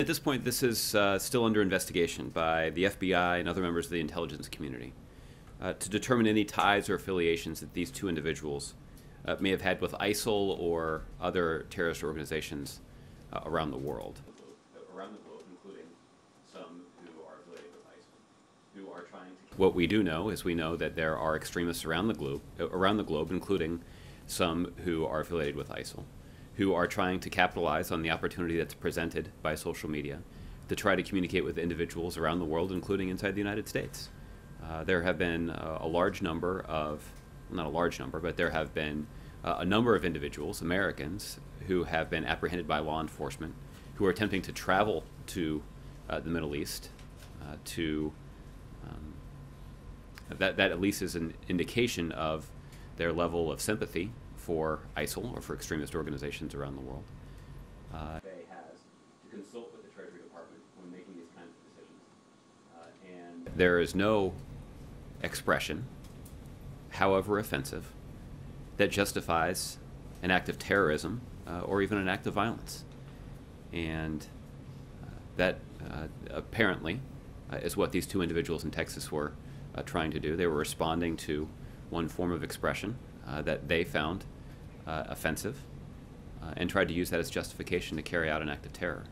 At this point, this is still under investigation by the FBI and other members of the intelligence community to determine any ties or affiliations that these two individuals may have had with ISIL or other terrorist organizations around the world. Around the globe, including some who are related with ISIL, who are trying to... What we do know is we know that there are extremists around the globe, including some who are affiliated with ISIL, who are trying to capitalize on the opportunity that's presented by social media to try to communicate with individuals around the world, including inside the United States. There have been a number of individuals, Americans, who have been apprehended by law enforcement, who are attempting to travel to the Middle East. That at least is an indication of their level of sympathy for ISIL or for extremist organizations around the world. They has to consult with the Treasury Department when making these kinds of decisions. And there is no expression, however offensive, that justifies an act of terrorism or even an act of violence. And that apparently is what these two individuals in Texas were trying to do. They were responding to one form of expression that they found offensive and tried to use that as justification to carry out an act of terror.